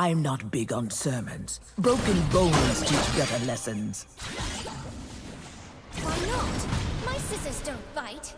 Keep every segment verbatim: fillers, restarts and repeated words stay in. I'm not big on sermons. Broken bones teach better lessons. Why not? My sisters don't fight.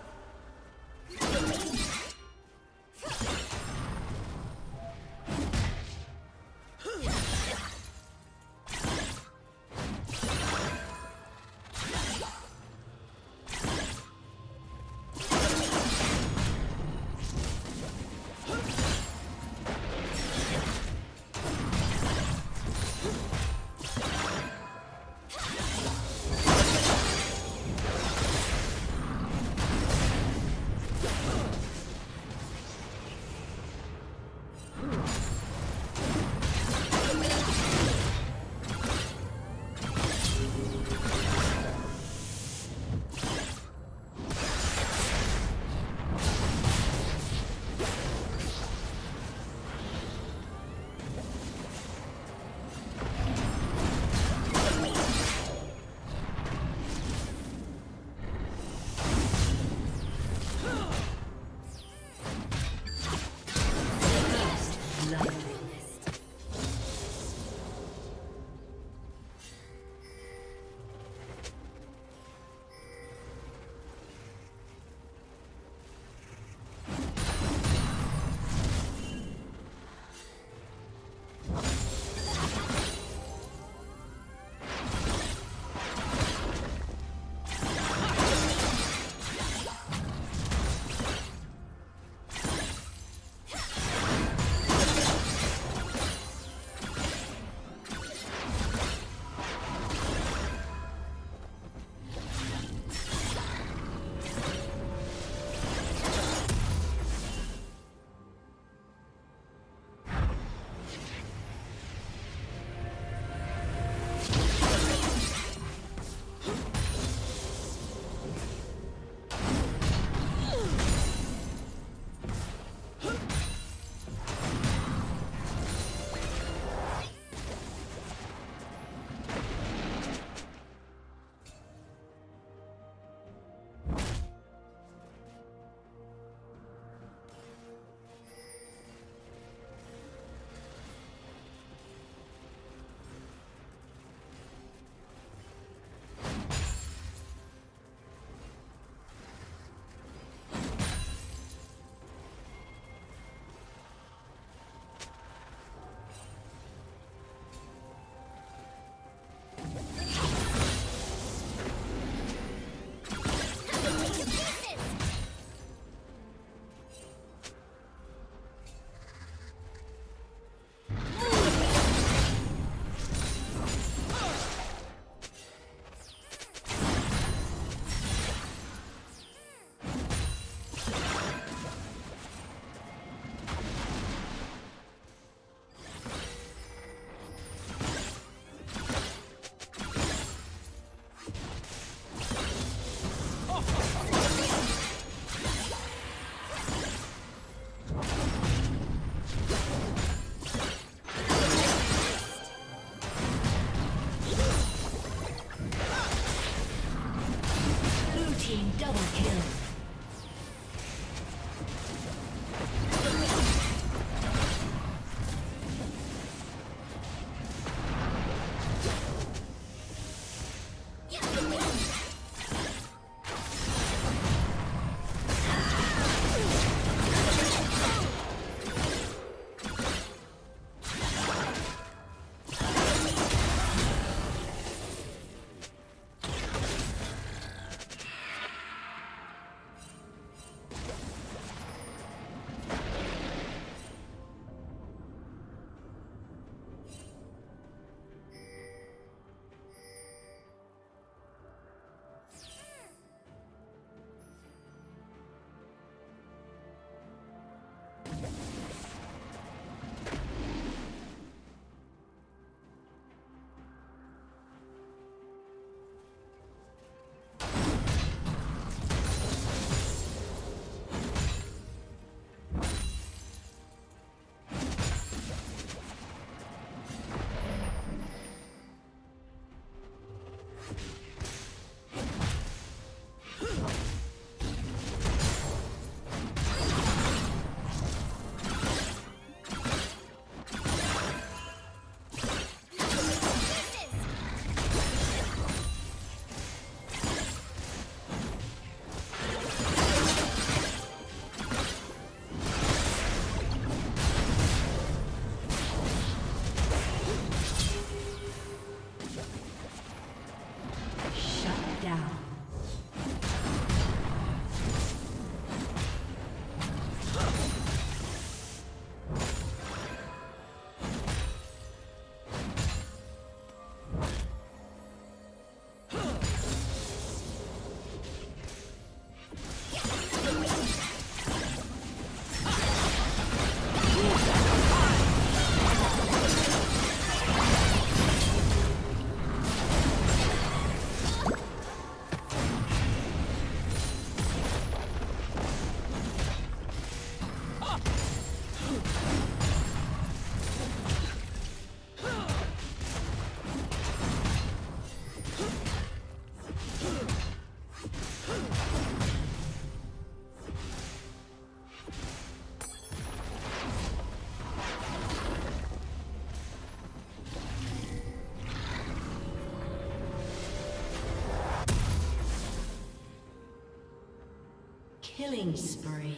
Killing spree.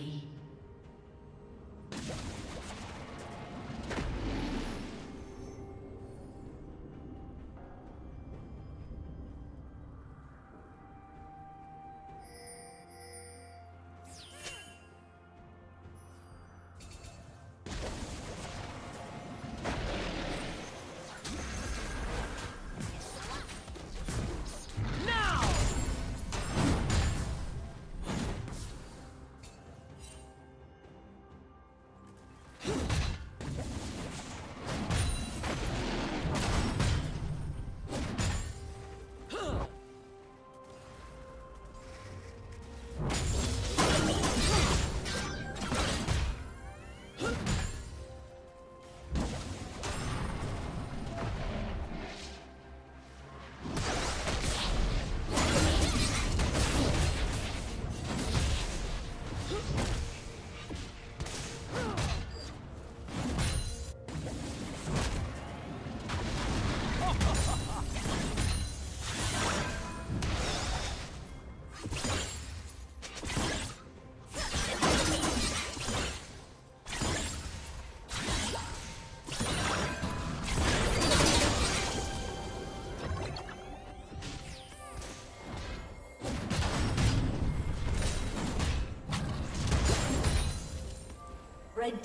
Red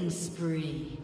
Killing spree.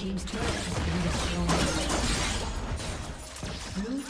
Team's turret has been destroyed. Blue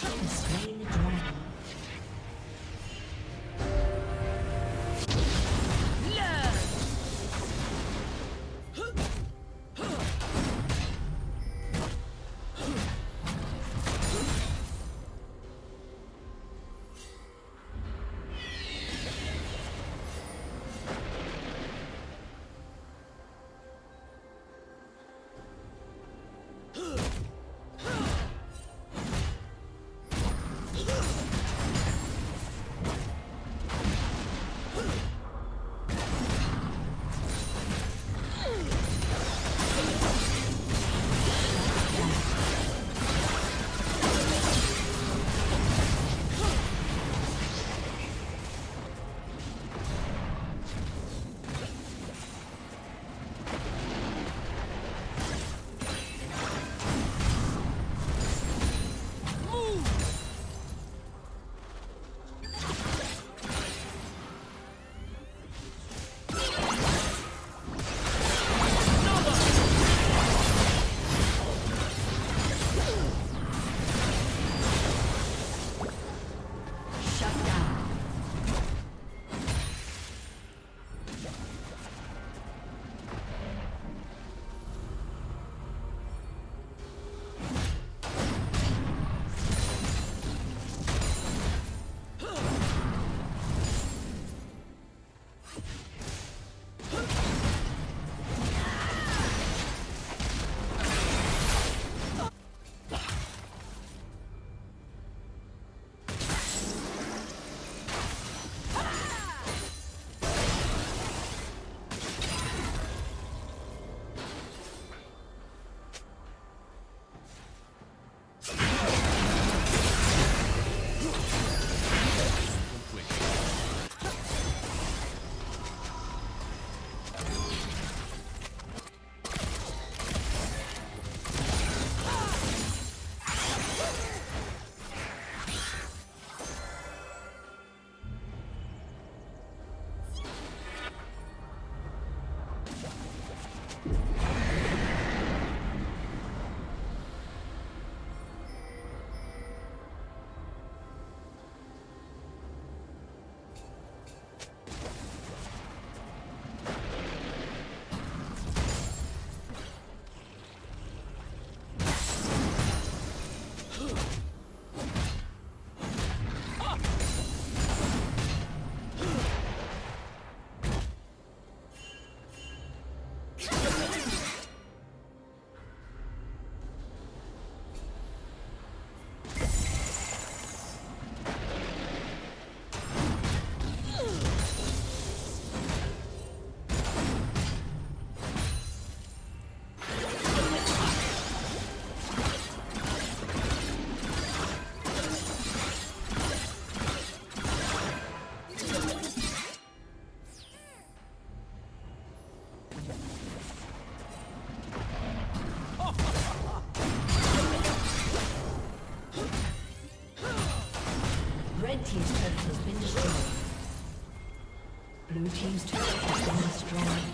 team's turret has been destroyed.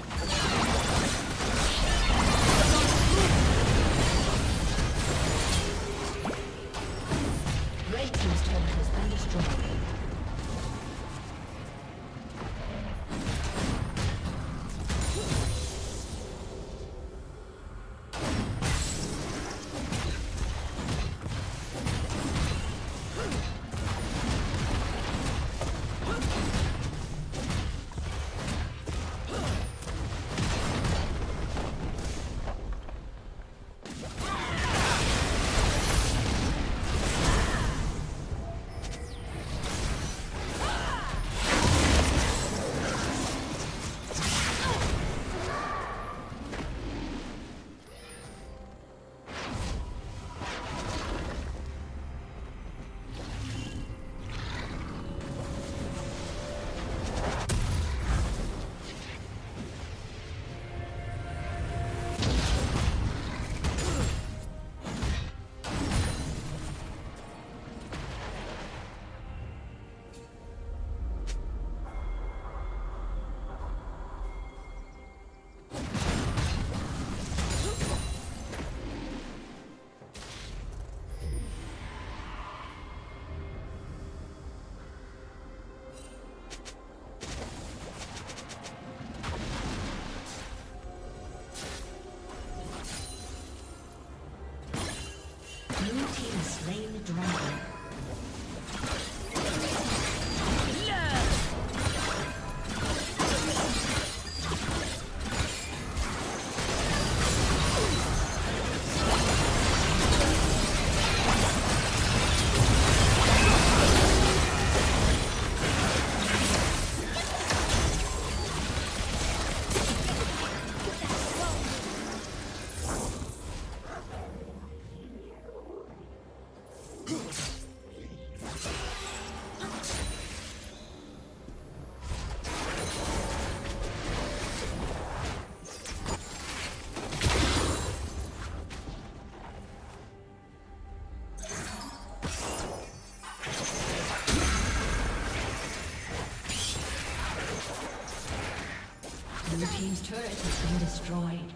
Your team's turret has been destroyed.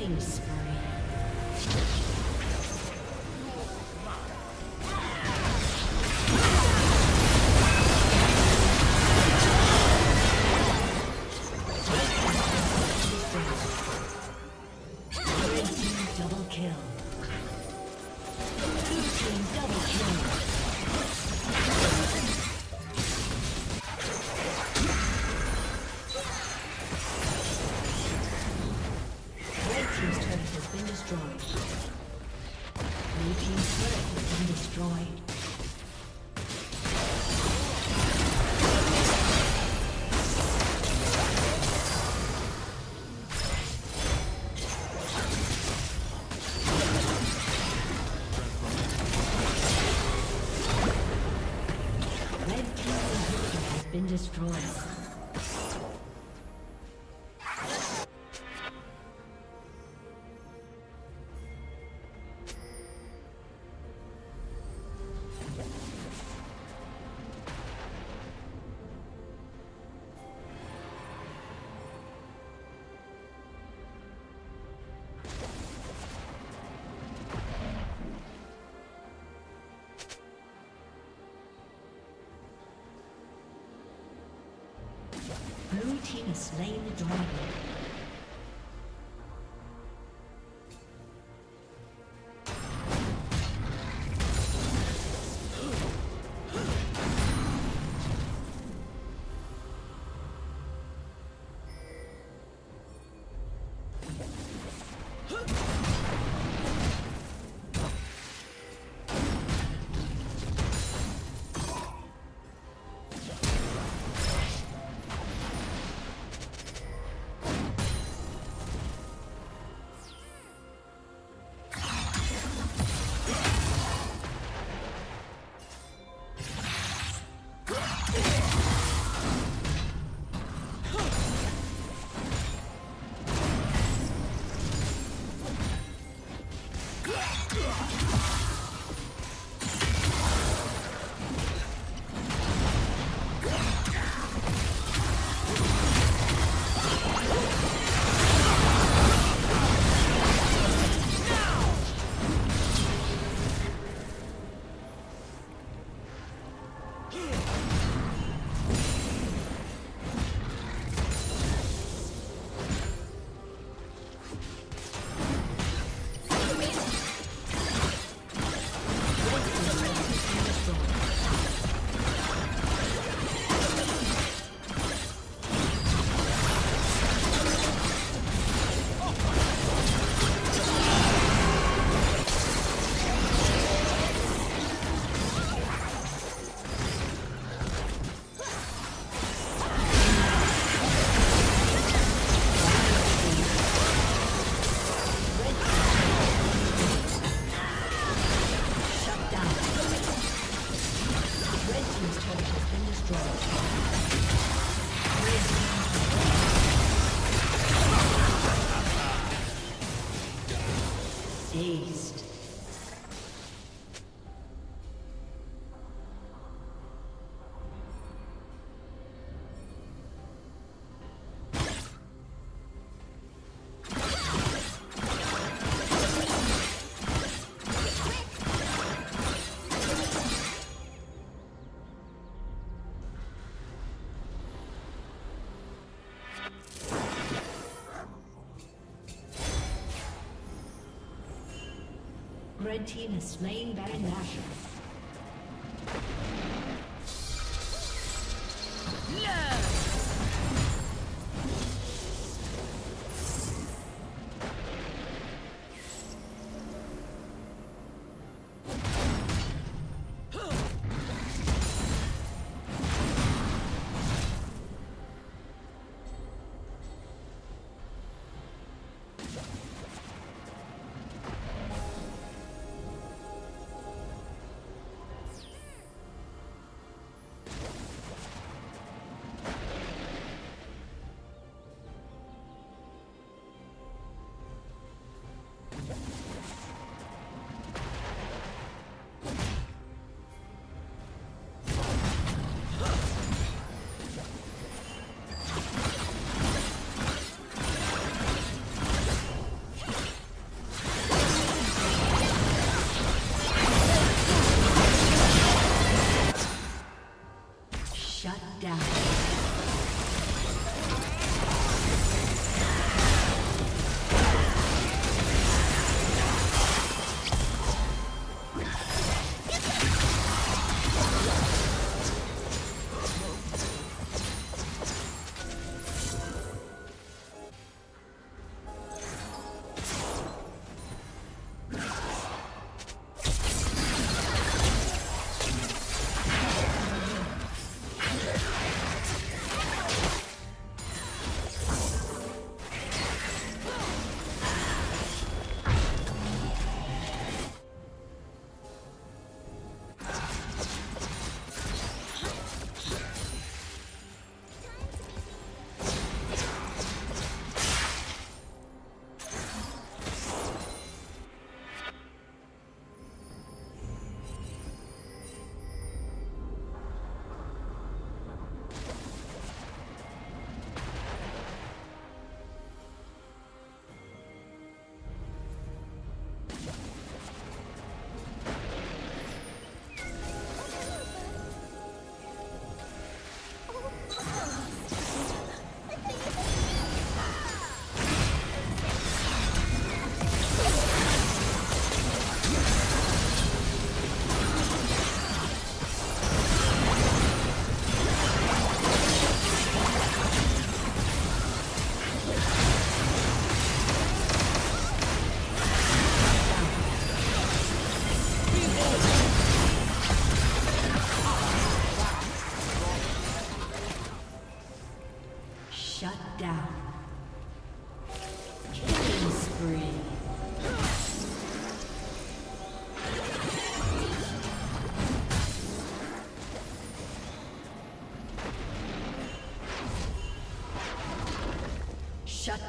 killing spree. Destroyed. Blue team has slain the dragon. Red team is slain Baron Nashor.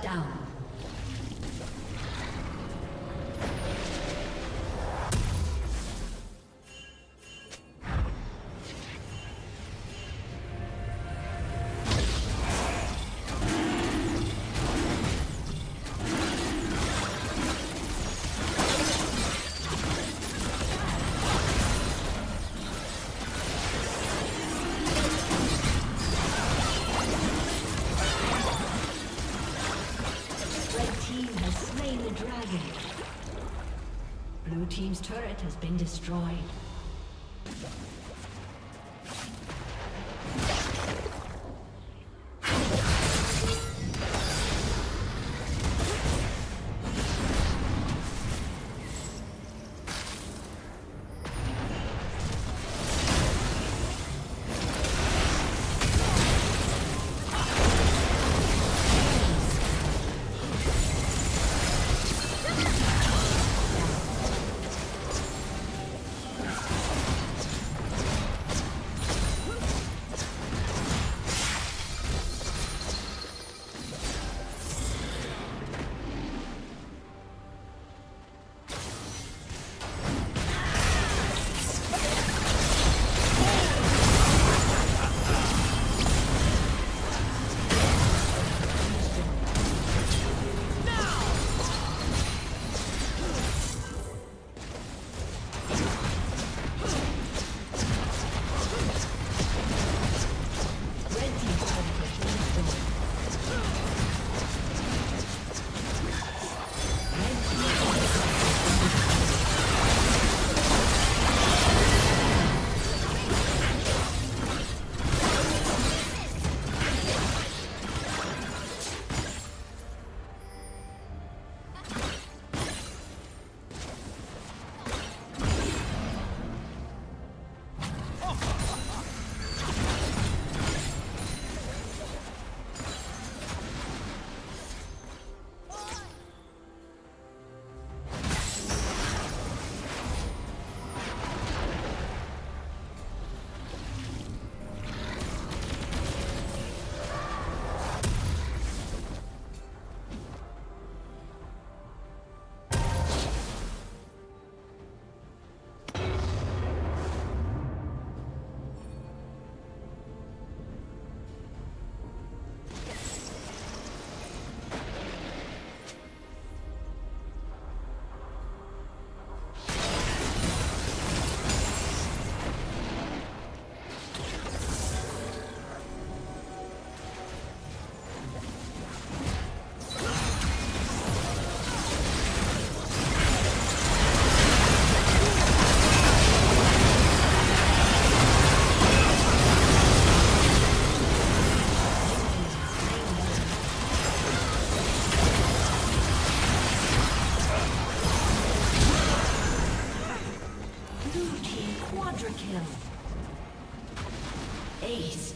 Shut down. Blue team's turret has been destroyed. Ace.